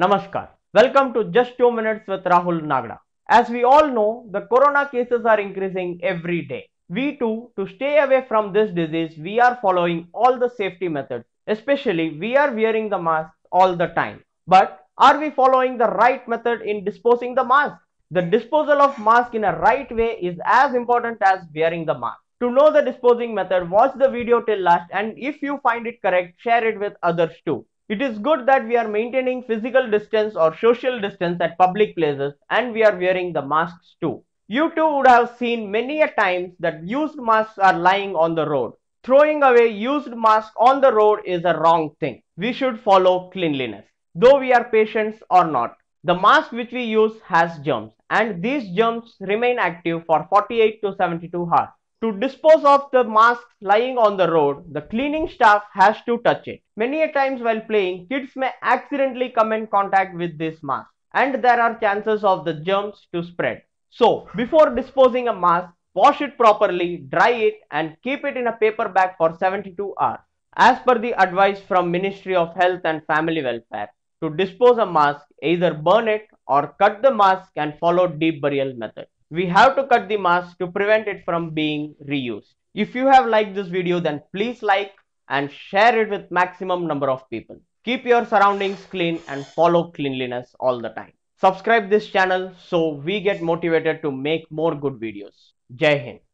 Namaskar. Welcome to Just 2 Minutes with Rahul Nagda. As we all know, the corona cases are increasing every day. We too, to stay away from this disease, we are following all the safety methods. Especially, we are wearing the mask all the time. But are we following the right method in disposing the mask? The disposal of mask in a right way is as important as wearing the mask. To know the disposing method, watch the video till last, and if you find it correct, share it with others too. It is good that we are maintaining physical distance or social distance at public places, and we are wearing the masks too. You too would have seen many a times that used masks are lying on the road. Throwing away used masks on the road is a wrong thing. We should follow cleanliness. Though we are patients or not, the mask which we use has germs, and these germs remain active for 48 to 72 hours. To dispose of the masks lying on the road, the cleaning staff has to touch it. Many a times while playing, kids may accidentally come in contact with this mask, and there are chances of the germs to spread. So, before disposing a mask, wash it properly, dry it, and keep it in a paper bag for 72 hours. As per the advice from Ministry of Health and Family Welfare, to dispose a mask, either burn it or cut the mask and follow deep burial method. We have to cut the mask to prevent it from being reused. If you have liked this video, then please like and share it with maximum number of people. Keep your surroundings clean and follow cleanliness all the time. Subscribe this channel so we get motivated to make more good videos. Jai Hind.